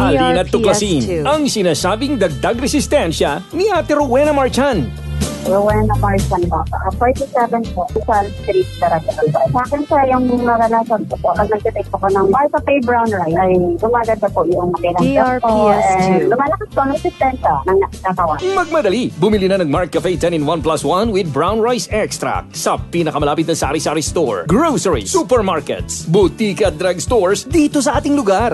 halina tuklasin ang sinasabing dagdag resistensya ni Ate Rowena Marchand. Rowena Marchand po. 47 po. Salt Street, Caracal. Sa akin sa yung naranasan ko po, pag nag-take po ko ng Martha Pay Brown Rice, ay gumaganda po yung makinang DRPS2. Lumalakas po ng resistensya ng nakatawan. Magmadali! Bumili na ng Mark Cafe 10-in-1+1 with brown rice extract sa pinakamalapit na sari-sari store, grocery, supermarkets, butika at drugstores dito sa ating lugar.